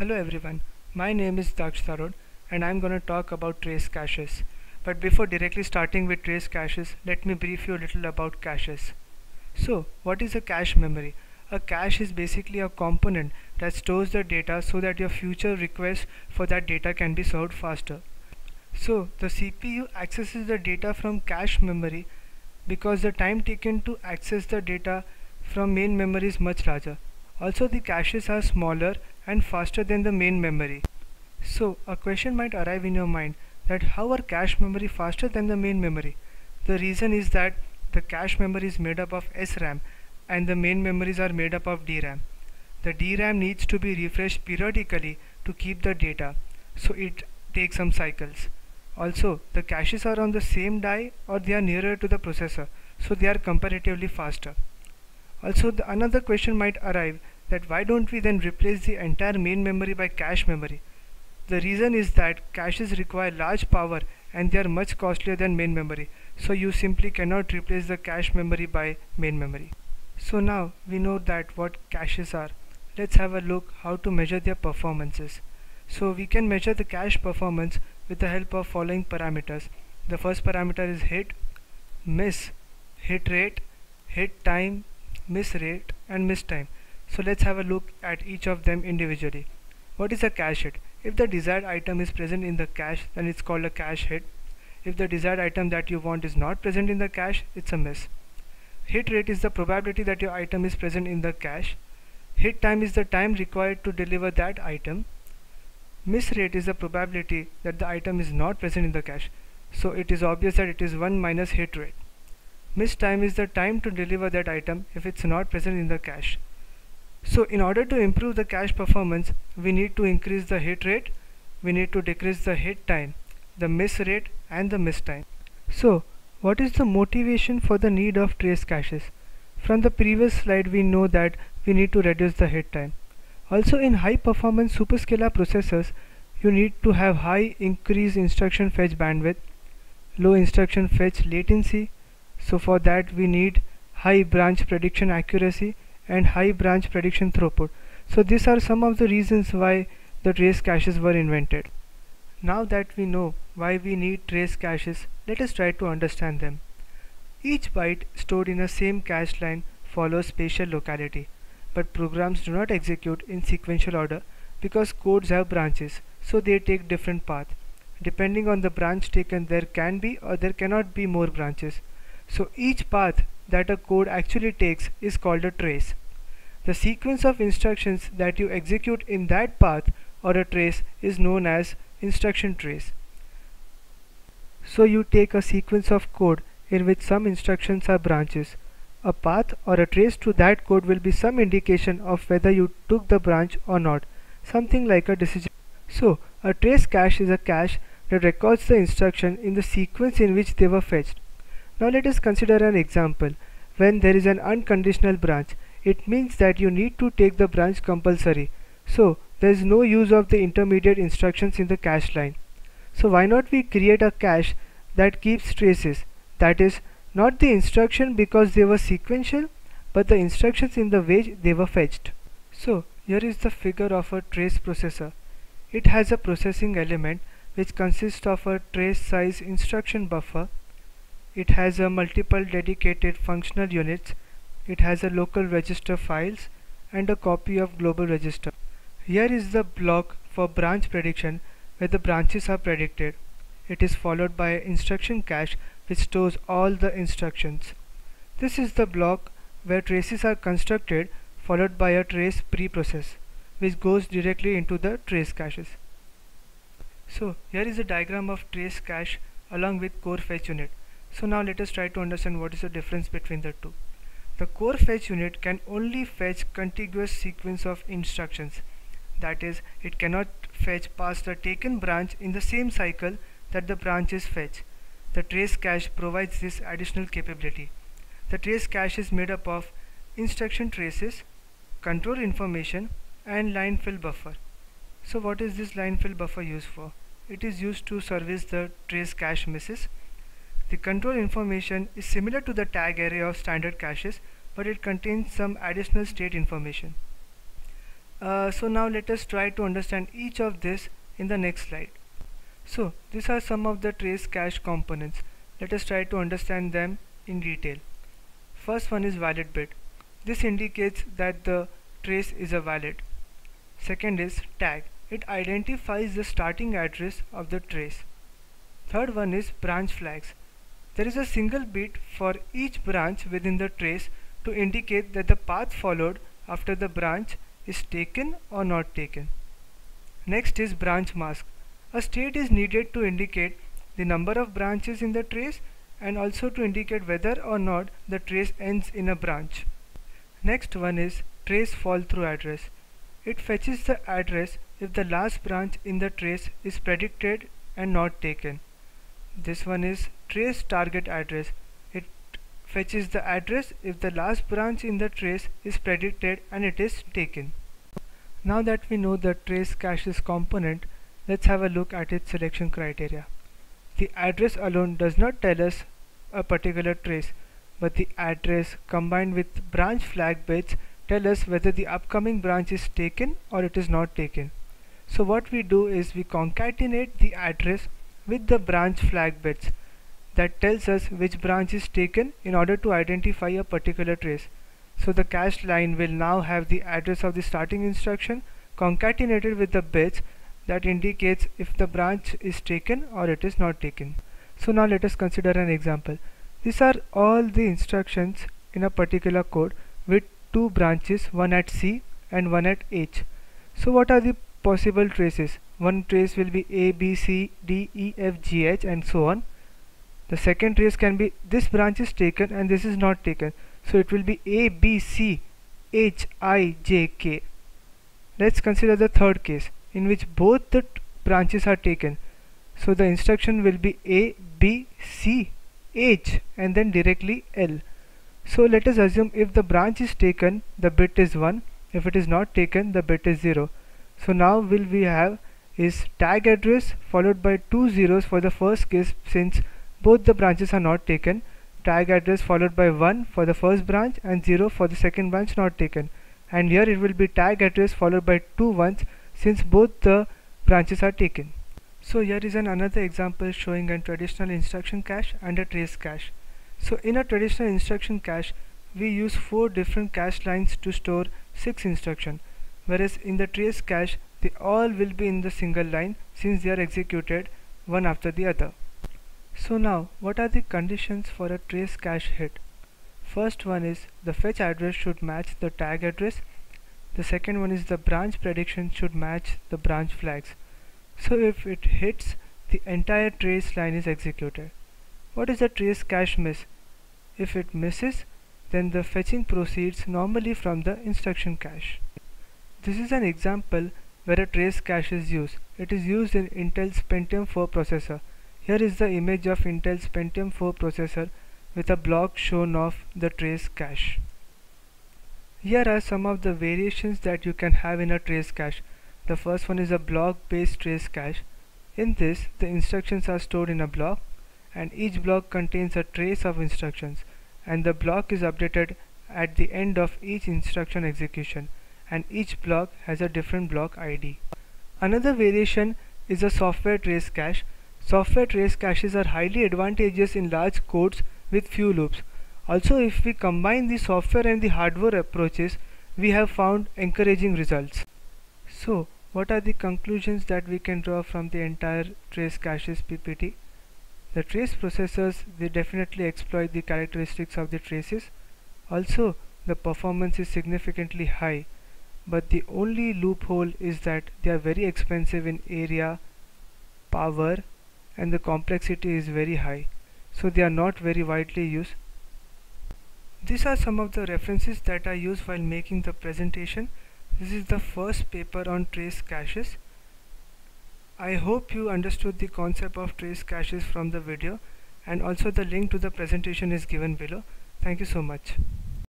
Hello everyone, my name is Daksh Dharod and I am going to talk about trace caches. But before directly starting with trace caches, let me brief you a little about caches. So, what is a cache memory? A cache is basically a component that stores the data so that your future requests for that data can be served faster. So, the CPU accesses the data from cache memory because the time taken to access the data from main memory is much larger. Also, the caches are smaller and faster than the main memory. So, a question might arrive in your mind that how are cache memory faster than the main memory? The reason is that the cache memory is made up of SRAM and the main memories are made up of DRAM. The DRAM needs to be refreshed periodically to keep the data, so it takes some cycles. Also, the caches are on the same die or they are nearer to the processor, so they are comparatively faster. Also, another question might arrive that why don't we then replace the entire main memory by cache memory? The reason is that caches require large power and they are much costlier than main memory, so you simply cannot replace the cache memory by main memory. So now we know that what caches are. Let's have a look how to measure their performances. So we can measure the cache performance with the help of following parameters. The first parameter is hit, miss, hit rate, hit time, miss rate and miss time. So let's have a look at each of them individually. What is a cache hit? If the desired item is present in the cache, then it's called a cache hit. If the desired item that you want is not present in the cache, it's a miss. Hit rate is the probability that your item is present in the cache. Hit time is the time required to deliver that item. Miss rate is the probability that the item is not present in the cache, so it is obvious that it is 1 minus hit rate. Miss time is the time to deliver that item if it's not present in the cache. So in order to improve the cache performance, we need to increase the hit rate, we need to decrease the hit time, the miss rate and the miss time. So what is the motivation for the need of trace caches? From the previous slide we know that we need to reduce the hit time. Also in high performance superscalar processors, you need to have high increased instruction fetch bandwidth, low instruction fetch latency, so for that we need high branch prediction accuracy and high branch prediction throughput. So these are some of the reasons why the trace caches were invented. Now that we know why we need trace caches, let us try to understand them. Each byte stored in the same cache line follows spatial locality, but programs do not execute in sequential order because codes have branches, so they take different paths. Depending on the branch taken, there can be or there cannot be more branches. So each path that a code actually takes is called a trace. The sequence of instructions that you execute in that path or a trace is known as instruction trace. So you take a sequence of code in which some instructions are branches. A path or a trace to that code will be some indication of whether you took the branch or not, something like a decision. So a trace cache is a cache that records the instruction in the sequence in which they were fetched. Now let us consider an example. When there is an unconditional branch, it means that you need to take the branch compulsory. So there is no use of the intermediate instructions in the cache line. So why not we create a cache that keeps traces, that is, not the instruction because they were sequential, but the instructions in the way they were fetched. So here is the figure of a trace processor. It has a processing element which consists of a trace size instruction buffer. It has a multiple dedicated functional units, it has a local register files and a copy of global register. Here is the block for branch prediction where the branches are predicted. It is followed by an instruction cache which stores all the instructions. This is the block where traces are constructed, followed by a trace preprocess which goes directly into the trace caches. So here is a diagram of trace cache along with core fetch unit. So now let us try to understand what is the difference between the two. The core fetch unit can only fetch contiguous sequence of instructions. That is, it cannot fetch past the taken branch in the same cycle that the branch is fetched. The trace cache provides this additional capability. The trace cache is made up of instruction traces, control information and line fill buffer. So what is this line fill buffer used for? It is used to service the trace cache misses. The control information is similar to the tag array of standard caches, but it contains some additional state information. So now let us try to understand each of this in the next slide. So these are some of the trace cache components. Let us try to understand them in detail. First one is valid bit. This indicates that the trace is a valid. Second is tag. It identifies the starting address of the trace. Third one is branch flags. There is a single bit for each branch within the trace to indicate that the path followed after the branch is taken or not taken. Next is branch mask. A state is needed to indicate the number of branches in the trace and also to indicate whether or not the trace ends in a branch. Next one is trace fall through address. It fetches the address if the last branch in the trace is predicted and not taken. This one is trace target address. It fetches the address if the last branch in the trace is predicted and it is taken. Now that we know the trace caches component, let's have a look at its selection criteria. The address alone does not tell us a particular trace, but the address combined with branch flag bits tell us whether the upcoming branch is taken or it is not taken. So what we do is we concatenate the address with the branch flag bits that tells us which branch is taken in order to identify a particular trace. So the cache line will now have the address of the starting instruction concatenated with the bits that indicates if the branch is taken or it is not taken. So now let us consider an example. These are all the instructions in a particular code with two branches, one at C and one at H. So what are the possible traces? One trace will be A, B, C, D, E, F, G, H and so on. The second trace can be this branch is taken and this is not taken. So it will be A, B, C, H, I, J, K. Let's consider the third case in which both the branches are taken. So the instruction will be A, B, C, H and then directly L. So let us assume if the branch is taken, the bit is 1. If it is not taken, the bit is 0. So now will we have is tag address followed by two zeros for the first case since both the branches are not taken, tag address followed by 1 for the first branch and 0 for the second branch not taken, and here it will be tag address followed by 2 ones since both the branches are taken. So here is another example showing a traditional instruction cache and a trace cache. So in a traditional instruction cache we use 4 different cache lines to store 6 instructions, whereas in the trace cache they all will be in the single line since they are executed one after the other. So now what are the conditions for a trace cache hit? First one is the fetch address should match the tag address. The second one is the branch prediction should match the branch flags. So if it hits, the entire trace line is executed. What is the trace cache miss? If it misses, then the fetching proceeds normally from the instruction cache. This is an example where a trace cache is used. It is used in Intel's Pentium 4 processor. Here is the image of Intel's Pentium 4 processor with a block shown of the trace cache. Here are some of the variations that you can have in a trace cache. The first one is a block-based trace cache. In this, the instructions are stored in a block and each block contains a trace of instructions, and the block is updated at the end of each instruction execution, and each block has a different block ID. Another variation is a software trace cache. Software trace caches are highly advantageous in large codes with few loops. Also, if we combine the software and the hardware approaches, we have found encouraging results. So, what are the conclusions that we can draw from the entire trace caches PPT? The trace processors, they definitely exploit the characteristics of the traces. Also, the performance is significantly high. But the only loophole is that they are very expensive in area, power, and the complexity is very high, so they are not very widely used. These are some of the references that I used while making the presentation. This is the first paper on trace caches. I hope you understood the concept of trace caches from the video, and also the link to the presentation is given below. Thank you so much.